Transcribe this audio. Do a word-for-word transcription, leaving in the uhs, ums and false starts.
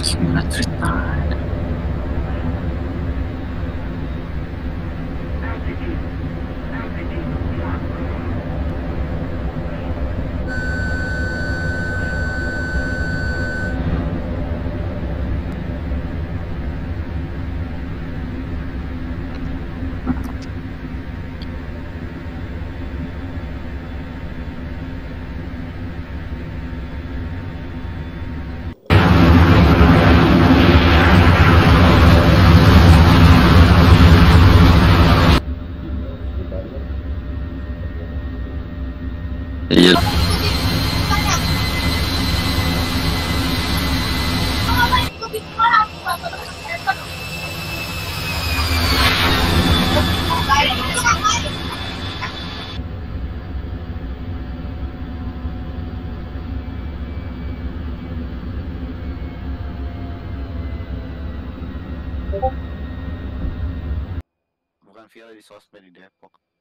It's not the time. Iya. Bukan viral di sosmed di Depok.